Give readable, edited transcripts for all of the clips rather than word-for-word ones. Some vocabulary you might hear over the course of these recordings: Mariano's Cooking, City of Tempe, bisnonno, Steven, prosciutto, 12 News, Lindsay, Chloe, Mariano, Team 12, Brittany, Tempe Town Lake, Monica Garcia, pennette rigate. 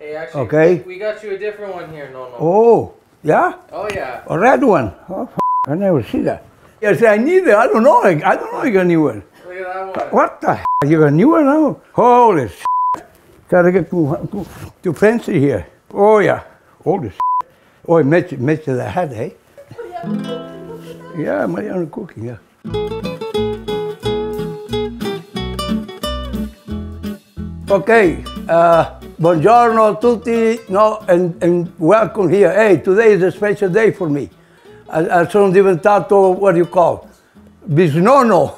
Hey, actually, okay. We got you a different one here, Nono. Oh, yeah? Oh, yeah. A red one. Oh, I never see that. Yes, I need it. I don't know I got a new one. Look at that one. What the you got a new one now? Holy gotta get too fancy here. Oh, yeah. Holy oh, it matches the hat, eh? Yeah, Mariana cooking, yeah. Okay, buongiorno tutti, no, and welcome here. Hey, today is a special day for me. I sono diventato, what do you call, bisnonno.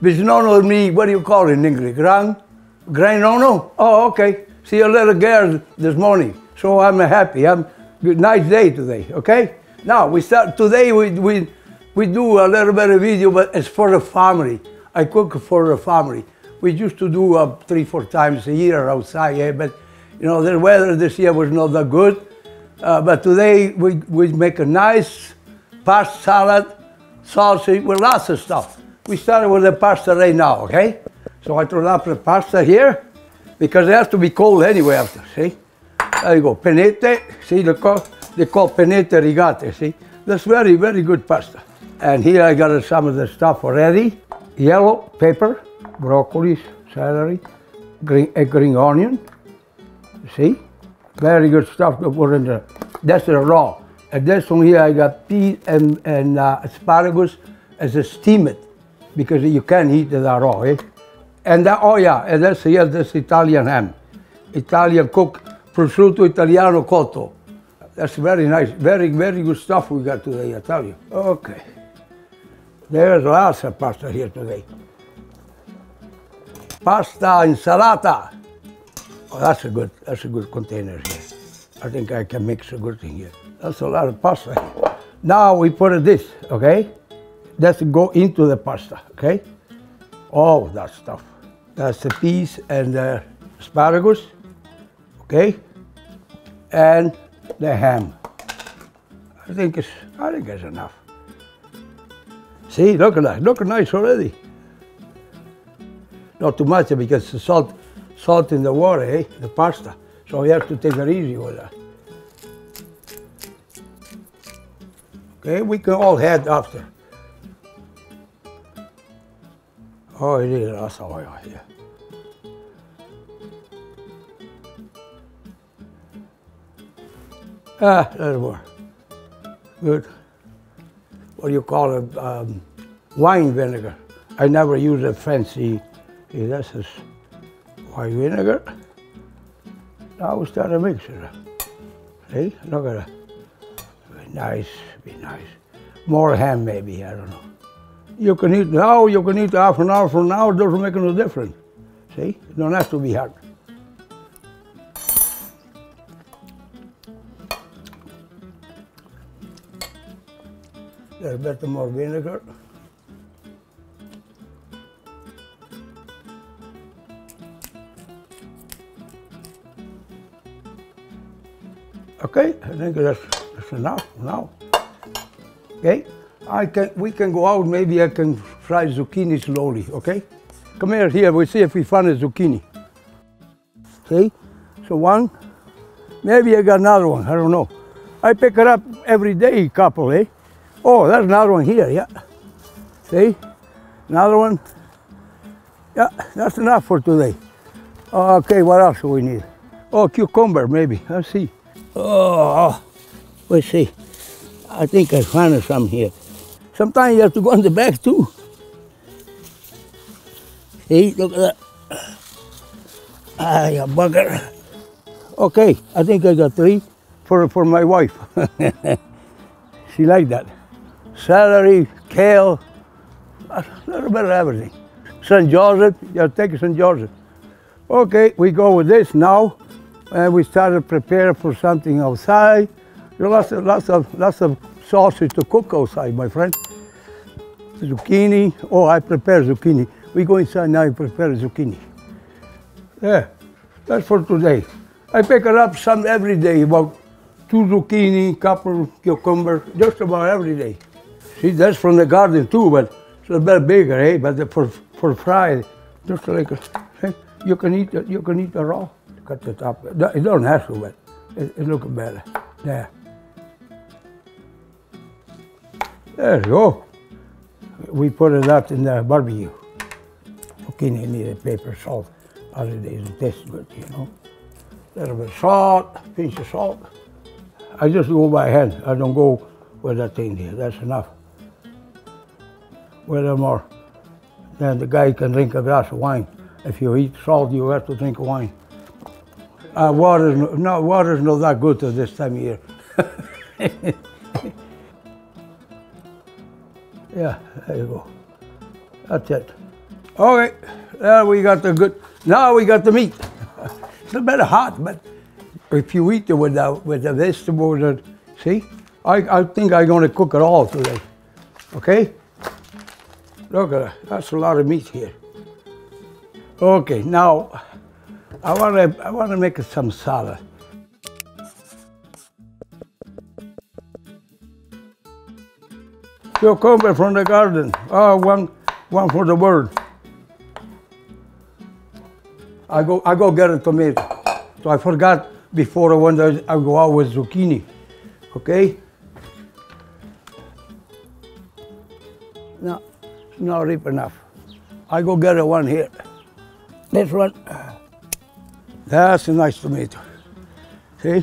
Bisnonno me, what do you call in English? Grand nonno? Oh, okay. See a little girl this morning, so I'm happy. Good nice day today, okay? Now, we start, today we do a little bit of video, but it's for the family. I cook for the family. We used to do 3-4 times a year outside, eh? But you know, the weather this year was not that good. But today we make a nice pasta salad, sausage, with lots of stuff. We started with the pasta right now, okay? So I throw up the pasta here, because it has to be cold anyway after, see? There you go, pennette, see, they call pennette rigate, see? That's very, very good pasta. And here I got some of the stuff already. Yellow pepper, broccoli, celery, green onion, see? Very good stuff to put in there. That's the raw. And this one here, I got peas and asparagus as a steamed, because you can't eat it raw, eh? And that, oh yeah, and that's here, this Italian ham. Italian cooked prosciutto italiano cotto. That's very nice, very, very good stuff we got today, I tell you. Okay. There's lots of pasta here today. Pasta insalata. Oh, that's a good container here. I think I can mix a good thing here. That's a lot of pasta here. Now we put this, okay? That's go into the pasta, okay? All that stuff. That's the peas and the asparagus, okay? And the ham. I think it's enough. See, look at that, look nice already. Not too much because the salt in the water, eh? The pasta. So you have to take it easy with that. Okay, we can all head after. Oh, it is lots of oil here. Ah, a little more. Good. What do you call it? Wine vinegar. I never use a fancy. See, this is white vinegar. Now we start to mix it up. See, look at that. Be nice. More ham maybe, I don't know. You can eat now, you can eat half an hour from now, it doesn't make no difference. See, it don't have to be hot. There's a bit more vinegar. Okay, I think that's enough now. Okay, we can go out, maybe I can fry zucchini slowly, okay? Come here, we'll see if we find a zucchini. Okay, so one, maybe I got another one, I don't know. I pick it up every day, couple, eh? Oh, there's another one here, yeah. See, another one. Yeah, that's enough for today. Okay, what else do we need? Oh, cucumber maybe, let's see. Oh, let's see. I think I found some here. Sometimes you have to go in the back too. See, look at that. Ah, you bugger. Okay, I think I got three for my wife. She liked that. Celery, kale, a little bit of everything. St. Joseph, you take St. Joseph. Okay, we go with this now. And we started preparing for something outside. There are lots of sausage to cook outside, my friend. Zucchini. Oh, I prepare zucchini. We go inside now and prepare zucchini. Yeah, that's for today. I pick it up some every day, about 2 zucchini, couple cucumber, just about every day. See, that's from the garden too, but it's a bit bigger, eh? But for fried, just like, you can eat it raw. cut the top. It doesn't have to wet. It's looking better. There. There you go. We put it out in the barbecue. Okay, you need a paper salt. Otherwise it tastes good, you know. A little bit of salt, a pinch of salt. I just go by hand. I don't go with that thing there. That's enough. With them more. Then the guy can drink a glass of wine. If you eat salt, you have to drink wine. Water is not that good at this time of year. Yeah, there you go. That's it. Okay, now we got the good. Now we got the meat. It's a bit hot, but if you eat it with the vegetables, see? I think I'm gonna cook it all today. Okay? Look at that. That's a lot of meat here. Okay, now I wanna make some salad. Cucumber from the garden. Oh, one for the bird. I go get a tomato. So I forgot before I go out with zucchini. Okay? No, not ripe enough. I go get a one here. This one. That's a nice tomato. See?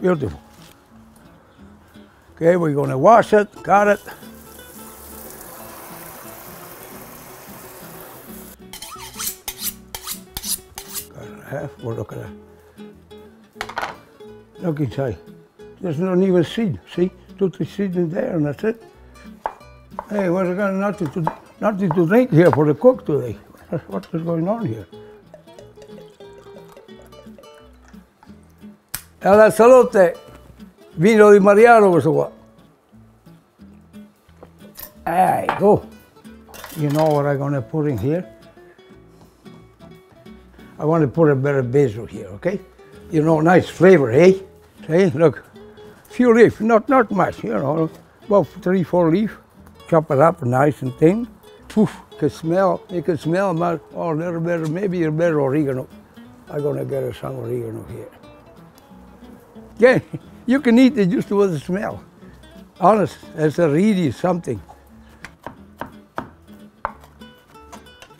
Beautiful. Okay, we're gonna wash it, cut it. Cut it in half, we'll look at that. Look inside. There's not even seed, see? 2, 3 seeds in there and that's it. Hey, we've got nothing to drink here for the cook today. That's what is going on here. Alla salute! Vino di Mariano, questo qua. There you go. You know what I'm gonna put in here? I want to put a bit of basil here, okay? You know, nice flavor, eh? See, look. Few leaves, not much, you know. About 3, 4 leaves. Chop it up nice and thin. Poof, you can smell but a little bit, maybe a bit of oregano. I'm gonna get some oregano here. Yeah. You can eat it just with the smell. Honest, it's a really something.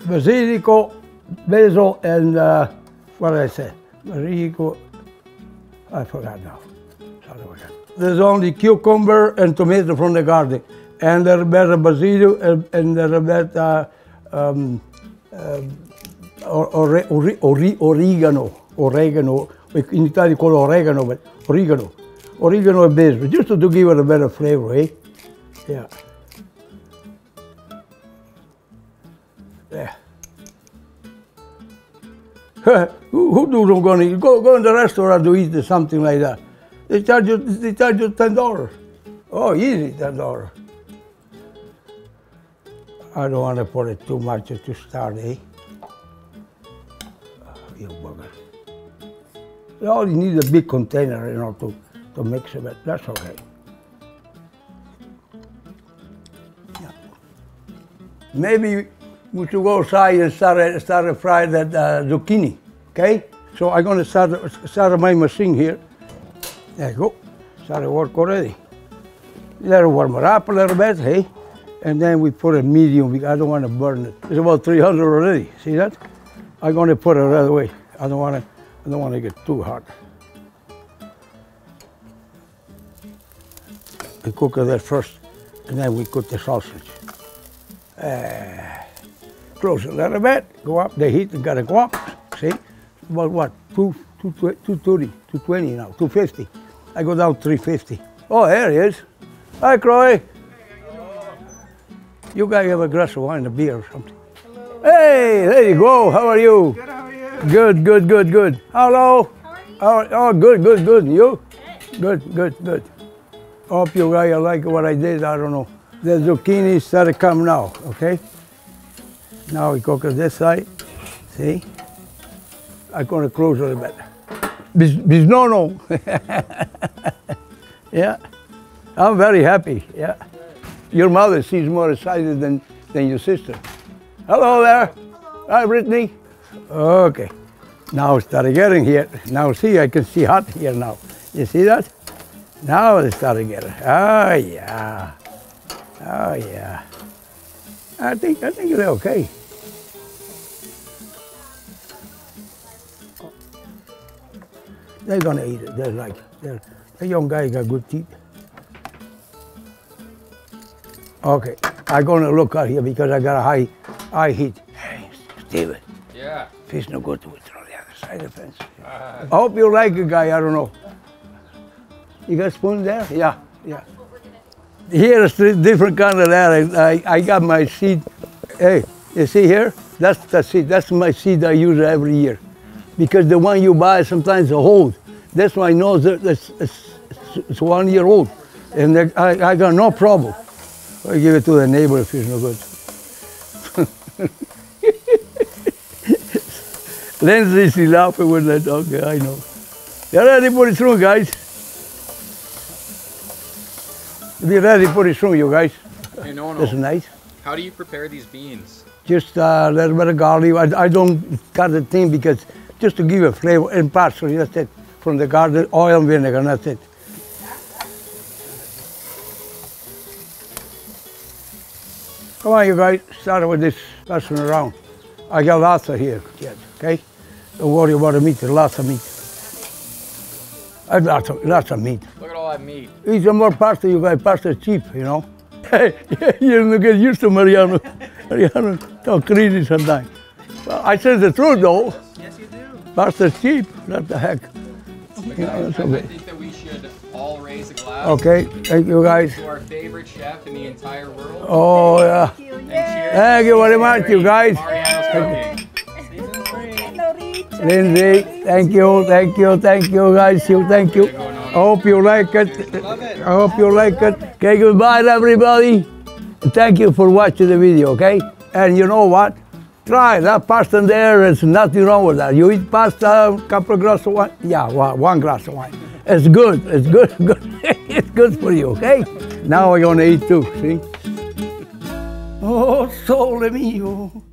Basilico, basil, and what did I say? Basilico, I forgot now. Sorry about that. There's only cucumber and tomato from the garden. And there's a bit of basil and there's a bit oregano. In Italy, call oregano, but oregano. Oregano and basil, just to give it a better flavor, eh? Yeah. There. Who don't go to eat? Go in the restaurant to eat something like that. They charge you $10. Oh, easy, $10. I don't want to put it too much to start, eh? You bugger. You only need a big container, you know, to mix it, but that's okay. Yeah. Maybe we should go outside and start to fry that zucchini, okay? So I'm gonna start my machine here. There you go, started work already. Let it warm it up a little bit, hey? And then we put a medium, I don't wanna burn it. It's about 300 already, see that? I'm gonna put it right away. I don't wanna get too hot. We cook that first, and then we cook the sausage. Close it a little bit, go up the heat, gotta go up, see? About what, 230, 220 now, 250. I go down 350. Oh, there he is. Hi, Chloe. You guys have a glass of wine, a beer or something. Hello. Hey, there you go, how are you? Good, how are you? Good. Hello. How are you? Oh, good. You? Good. Hope you guys like what I did. I don't know. The zucchini started to come now, okay? Now we cook it this side. See? I'm going to close a little bit. Bisnono. Yeah. I'm very happy, yeah. Your mother seems more excited than your sister. Hello there. Hello. Hi, Brittany. Okay, Now it started getting here. Now see, I can see hot here now. You see that? Now it started getting. Oh yeah. Oh yeah. I think they're okay. They're gonna eat it. They're like the young guy got good teeth. Okay, I'm gonna look out here because I got a high heat. Hey, Steven. Yeah. Fish no good to it on the other side of the fence. I hope you like it, guy. I don't know. You got a spoon there? Yeah, yeah. Here's three different kind of that. I got my seed. Hey, you see here? That's the seed. That's my seed I use every year, because the one you buy sometimes old. That's why I know it's 1 year old, and I got no problem. I give it to the neighbor if it's no good. Lindsay, she laughing when I talk. I know. They're ready to put it through, guys. Be ready to put it through, you guys. Hey, no, no. That's nice. How do you prepare these beans? Just a little bit of garlic. I don't cut the thing because just to give a flavor, and parsley, that's it. From the garden, oil and vinegar, that's it. Come on, you guys, start with this passing around. I got lots of here yet, okay? Don't worry about the meat, lots of meat. I have lots of meat. Look at all that meat. Eat some more pasta, you guys, pasta cheap, you know? You don't get used to Mariano. Mariano talk crazy sometimes. Well, I said the truth, though. Yes, you do. Pasta's cheap, what the heck? You know, okay. I think that we should all raise a glass. Okay, thank you guys. To our favorite chef in the entire world. Oh yeah. Thank you, thank you very much, you guys. Lindsay, thank you guys. Thank you. I hope you like it. I hope you like it. Okay, goodbye everybody. Thank you for watching the video, okay? And you know what? Try that pasta there, there's nothing wrong with that. You eat pasta, a couple of glasses of wine. Yeah, one glass of wine. It's good, it's good. It's good for you, okay? Now we're gonna eat too, see? Oh, sole mio.